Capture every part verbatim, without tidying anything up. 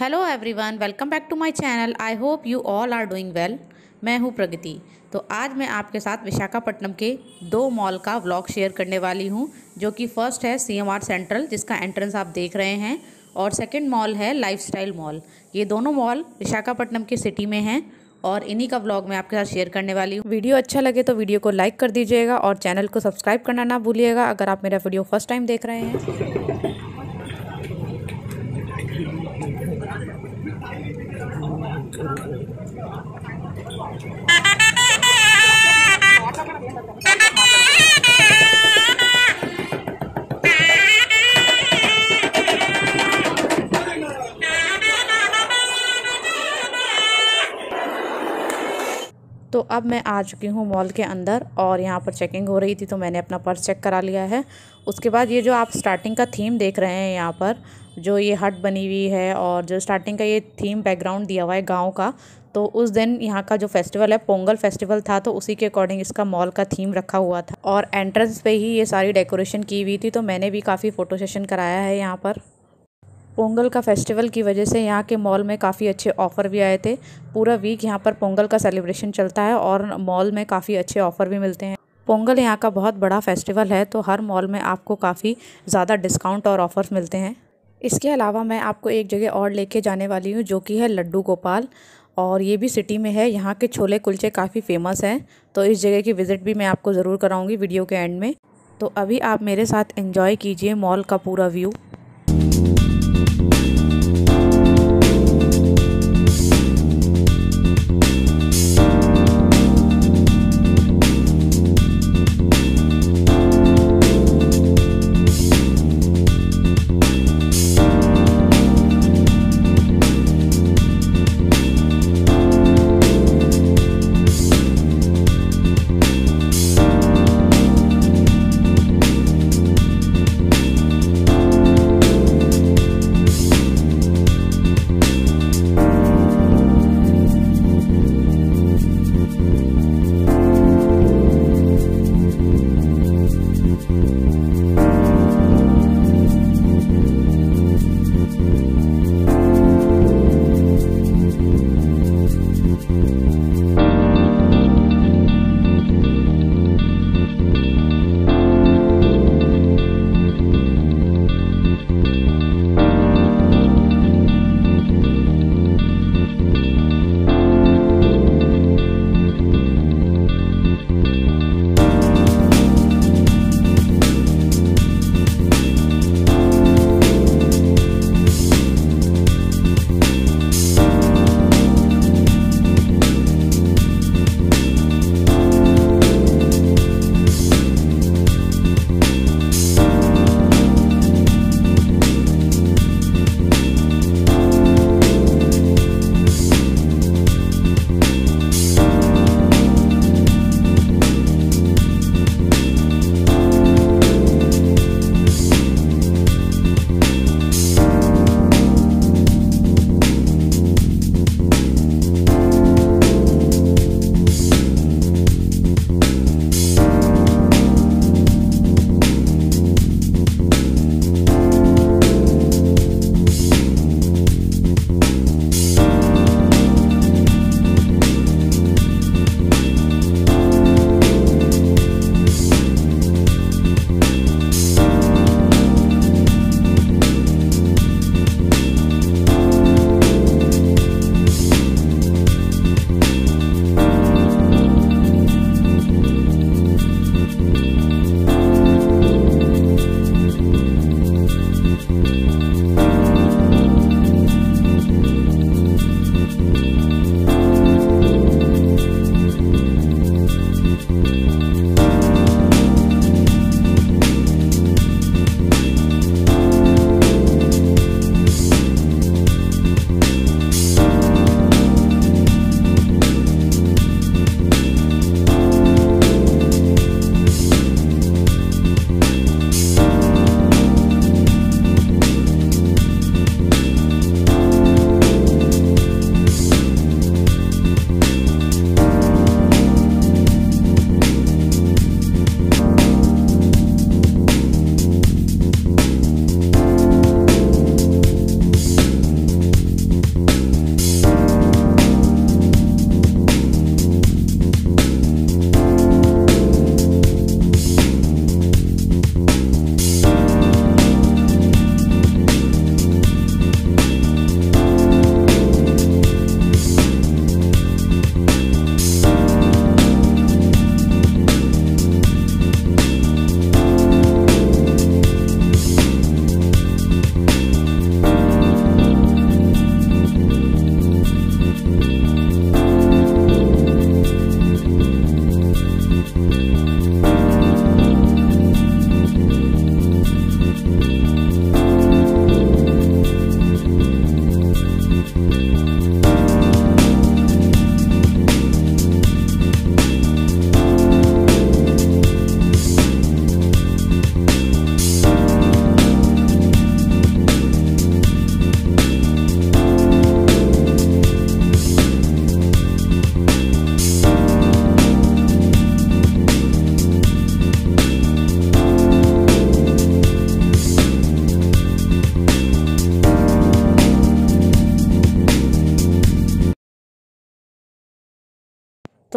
Hello everyone, welcome back to my channel. I hope you all are doing well. मैं हूं प्रगति। तो आज मैं आपके साथ विशाखापट्टनम के दो मॉल का व्लॉग शेयर करने वाली हूं, जो कि फ़र्स्ट है सीएमआर सेंट्रल, जिसका एंट्रेंस आप देख रहे हैं, और सेकंड मॉल है लाइफस्टाइल मॉल। ये दोनों मॉल विशाखापट्टनम के सिटी में हैं और इन्हीं का व्लॉग मैं आपके साथ शेयर करने वाली हूँ। वीडियो अच्छा लगे तो वीडियो को लाइक कर दीजिएगा और चैनल को सब्सक्राइब करना ना भूलिएगा अगर आप मेरा वीडियो फर्स्ट टाइम देख रहे हैं। तो अब मैं आ चुकी हूँ मॉल के अंदर और यहाँ पर चेकिंग हो रही थी तो मैंने अपना पर्स चेक करा लिया है। उसके बाद ये जो आप स्टार्टिंग का थीम देख रहे हैं, यहाँ पर जो ये हट बनी हुई है और जो स्टार्टिंग का ये थीम बैकग्राउंड दिया हुआ है गांव का, तो उस दिन यहाँ का जो फेस्टिवल है पोंगल फेस्टिवल था, तो उसी के अकॉर्डिंग इसका मॉल का थीम रखा हुआ था और एंट्रेंस पे ही ये सारी डेकोरेशन की हुई थी। तो मैंने भी काफ़ी फ़ोटो सेशन कराया है यहाँ पर। पोंगल का फेस्टिवल की वजह से यहाँ के मॉल में काफ़ी अच्छे ऑफ़र भी आए थे। पूरा वीक यहाँ पर पोंगल का सेलिब्रेशन चलता है और मॉल में काफ़ी अच्छे ऑफ़र भी मिलते हैं। पोंगल यहाँ का बहुत बड़ा फेस्टिवल है तो हर मॉल में आपको काफ़ी ज़्यादा डिस्काउंट और ऑफ़र्स मिलते हैं। इसके अलावा मैं आपको एक जगह और लेके जाने वाली हूँ, जो कि है लड्डू गोपाल, और ये भी सिटी में है। यहाँ के छोले कुलचे काफ़ी फेमस हैं तो इस जगह की विज़िट भी मैं आपको ज़रूर कराऊँगी वीडियो के एंड में। तो अभी आप मेरे साथ एंजॉय कीजिए मॉल का पूरा व्यू।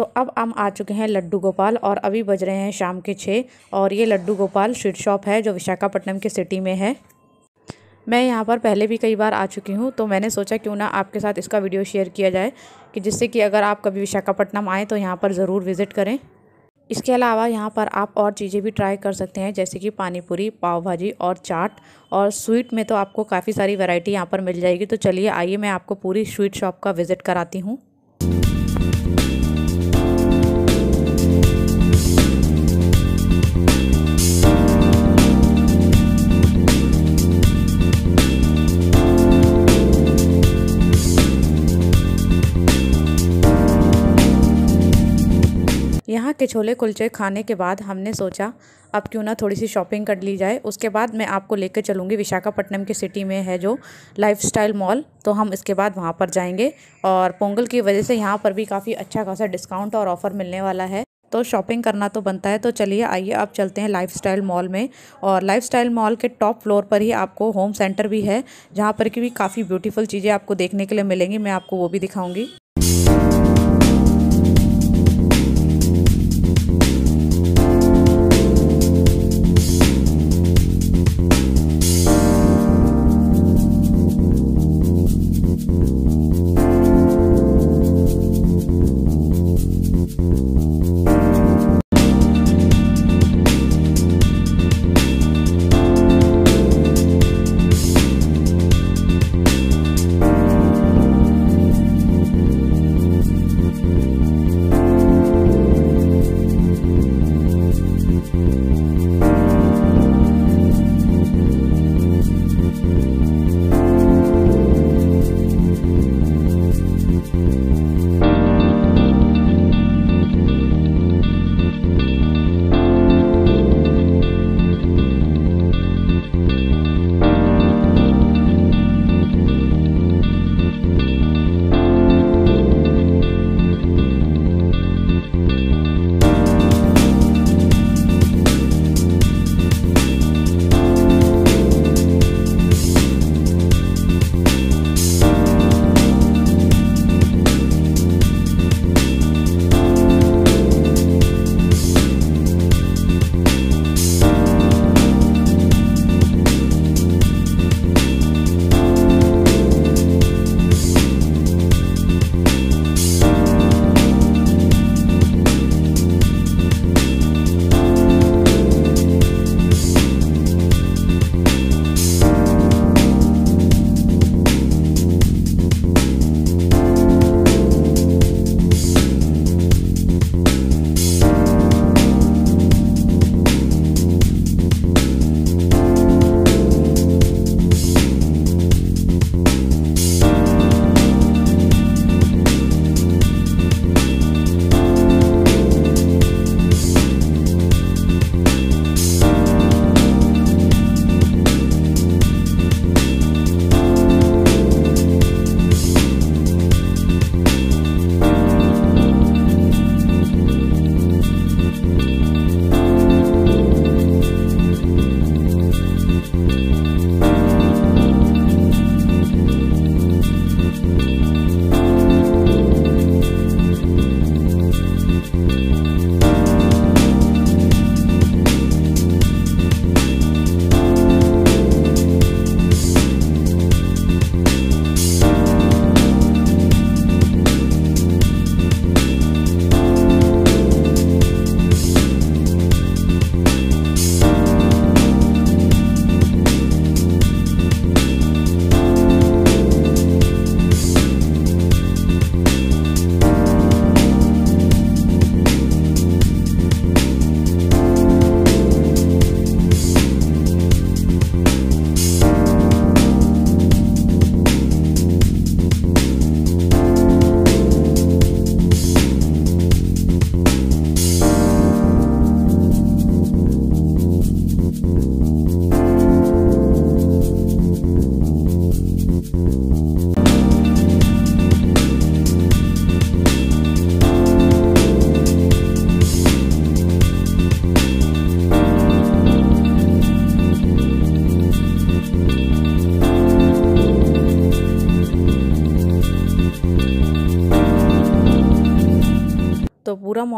दोस्तों अब हम आ चुके हैं लड्डू गोपाल और अभी बज रहे हैं शाम के छः। और ये लड्डू गोपाल स्वीट शॉप है जो विशाखापट्टनम के सिटी में है। मैं यहाँ पर पहले भी कई बार आ चुकी हूँ, तो मैंने सोचा क्यों ना आपके साथ इसका वीडियो शेयर किया जाए कि जिससे कि अगर आप कभी विशाखापट्टनम आएँ तो यहाँ पर ज़रूर विज़िट करें। इसके अलावा यहाँ पर आप और चीज़ें भी ट्राई कर सकते हैं, जैसे कि पानीपुरी, पाव भाजी और चाट। और स्वीट में तो आपको काफ़ी सारी वैरायटी यहाँ पर मिल जाएगी। तो चलिए आइए मैं आपको पूरी स्वीट शॉप का विज़िट कराती हूँ। यहाँ के छोले कुलचे खाने के बाद हमने सोचा अब क्यों ना थोड़ी सी शॉपिंग कर ली जाए। उसके बाद मैं आपको लेकर चलूँगी विशाखापट्टनम के सिटी में है जो लाइफस्टाइल मॉल, तो हम इसके बाद वहाँ पर जाएंगे। और पोंगल की वजह से यहाँ पर भी काफ़ी अच्छा खासा डिस्काउंट और ऑफ़र मिलने वाला है, तो शॉपिंग करना तो बनता है। तो चलिए आइए अब चलते हैं लाइफस्टाइल मॉल में। और लाइफस्टाइल मॉल के टॉप फ्लोर पर ही आपको होम सेंटर भी है, जहाँ पर की भी काफ़ी ब्यूटीफुल चीज़ें आपको देखने के लिए मिलेंगी। मैं आपको वो भी दिखाऊँगी।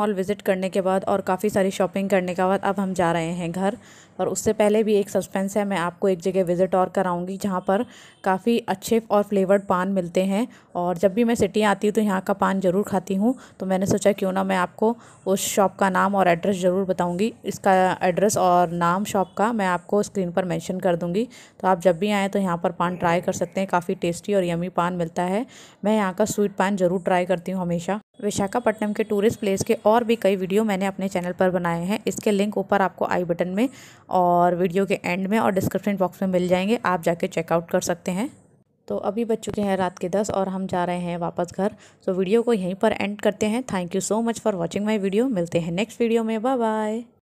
मॉल विज़िट करने के बाद और काफ़ी सारी शॉपिंग करने के बाद अब हम जा रहे हैं घर। और उससे पहले भी एक सस्पेंस है, मैं आपको एक जगह विज़िट और कराऊंगी जहां पर काफ़ी अच्छे और फ्लेवर्ड पान मिलते हैं। और जब भी मैं सिटी आती हूँ तो यहाँ का पान ज़रूर खाती हूँ, तो मैंने सोचा क्यों ना मैं आपको उस शॉप का नाम और एड्रेस ज़रूर बताऊँगी। इसका एड्रेस और नाम शॉप का मैं आपको स्क्रीन पर मैंशन कर दूँगी, तो आप जब भी आएँ तो यहाँ पर पान ट्राई कर सकते हैं। काफ़ी टेस्टी और यमी पान मिलता है। मैं यहाँ का स्वीट पान ज़रूर ट्राई करती हूँ हमेशा। विशाखापट्टनम के टूरिस्ट प्लेस के और भी कई वीडियो मैंने अपने चैनल पर बनाए हैं, इसके लिंक ऊपर आपको आई बटन में और वीडियो के एंड में और डिस्क्रिप्शन बॉक्स में मिल जाएंगे, आप जाके चेकआउट कर सकते हैं। तो अभी बज चुके हैं रात के दस और हम जा रहे हैं वापस घर। तो वीडियो को यहीं पर एंड करते हैं। Thank you so much for watching my video. मिलते हैं नेक्स्ट वीडियो में। Bye bye.